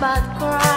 but cry.